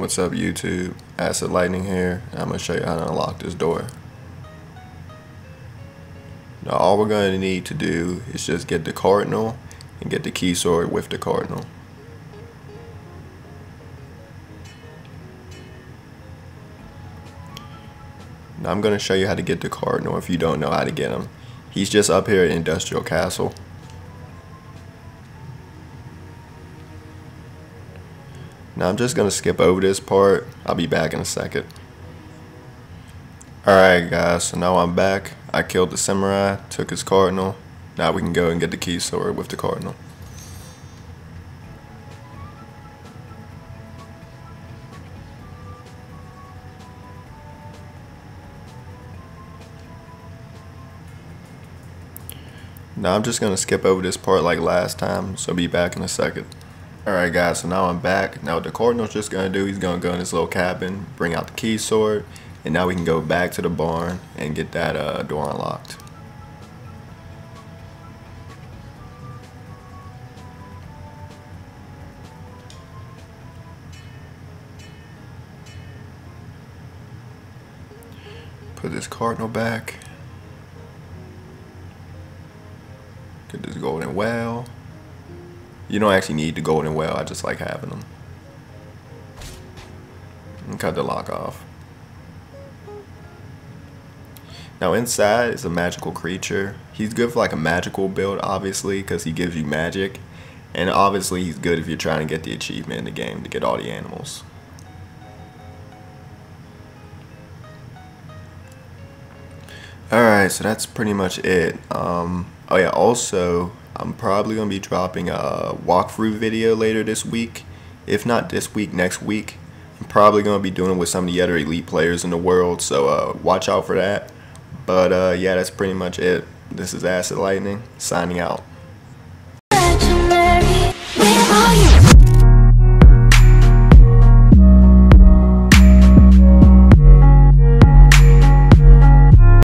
What's up YouTube, Acid Lightning here, and I'm going to show you how to unlock this door. Now all we're going to need to do is just get the cardinal and get the key sword with the cardinal. Now I'm going to show you how to get the cardinal if you don't know how to get him. He's just up here at Industrial Castle. Now I'm just going to skip over this part. I'll be back in a second. Alright guys, so now I'm back. I killed the samurai, took his cardinal. Now we can go and get the key sword with the cardinal. Now I'm just going to skip over this part like last time, so be back in a second. Alright guys, so now I'm back. Now what the cardinal's just going to do, he's going to go in his little cabin, bring out the key sword, and now we can go back to the barn and get that door unlocked. Put this cardinal back. Get this golden whale. You don't actually need the golden whale, I just like having them. And cut the lock off. Now inside is a magical creature. He's good for like a magical build, obviously, because he gives you magic. And obviously he's good if you're trying to get the achievement in the game to get all the animals. Alright, so that's pretty much it. Oh yeah, also, I'm probably going to be dropping a walkthrough video later this week. If not this week, next week. I'm probably going to be doing it with some of the other elite players in the world, so watch out for that. But yeah, that's pretty much it. This is Acid Lightning, signing out.